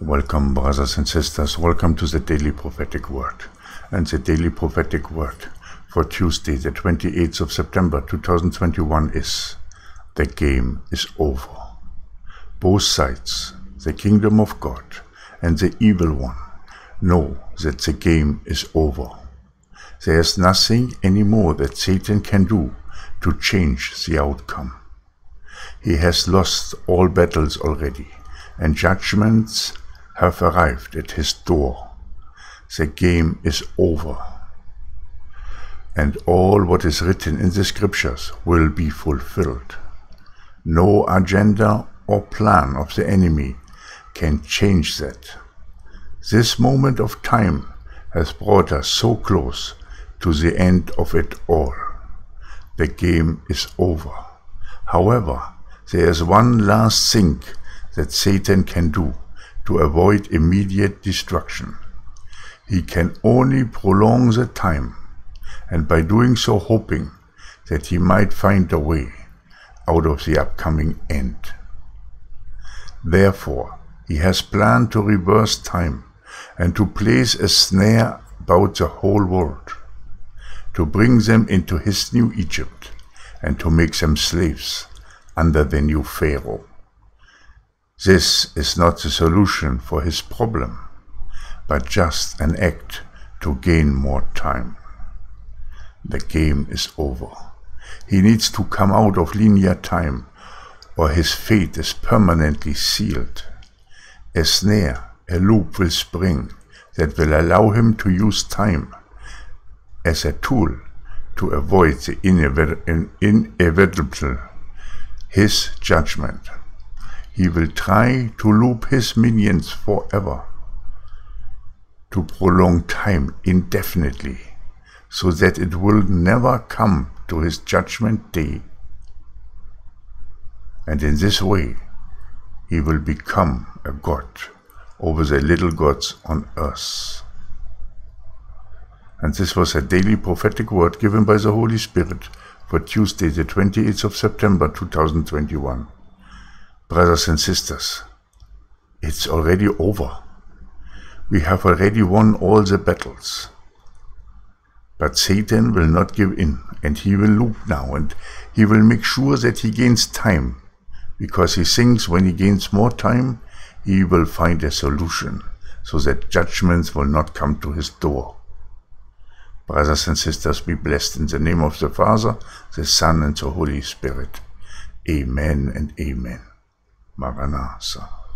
Welcome, brothers and sisters. Welcome to the Daily Prophetic Word. And the Daily Prophetic Word for Tuesday, the 28th of September 2021 is: the game is over. Both sides, the kingdom of God and the evil one, know that the game is over. There is nothing anymore that Satan can do to change the outcome. He has lost all battles already, and judgments have arrived at his door. The game is over, and all what is written in the scriptures will be fulfilled. No agenda or plan of the enemy can change that. This moment of time has brought us so close to the end of it all. The game is over. However, there is one last thing that Satan can do to avoid immediate destruction. He can only prolong the time, and by doing so hoping that he might find a way out of the upcoming end. Therefore, he has planned to reverse time and to place a snare about the whole world, to bring them into his new Egypt and to make them slaves under the new Pharaoh. This is not the solution for his problem, but just an act to gain more time. The game is over. He needs to come out of linear time, or his fate is permanently sealed. A snare, a loop will spring that will allow him to use time as a tool to avoid the inevitable, his judgment. He will try to loop his minions forever, to prolong time indefinitely, so that it will never come to his judgment day. And in this way, he will become a god over the little gods on earth. And this was a daily prophetic word given by the Holy Spirit for Tuesday, the 28th of September 2021. Brothers and sisters, it's already over. We have already won all the battles. But Satan will not give in, and he will loop now, and he will make sure that he gains time, because he thinks when he gains more time, he will find a solution, so that judgments will not come to his door. Brothers and sisters, be blessed in the name of the Father, the Son, and the Holy Spirit. Amen and amen. Maranatha.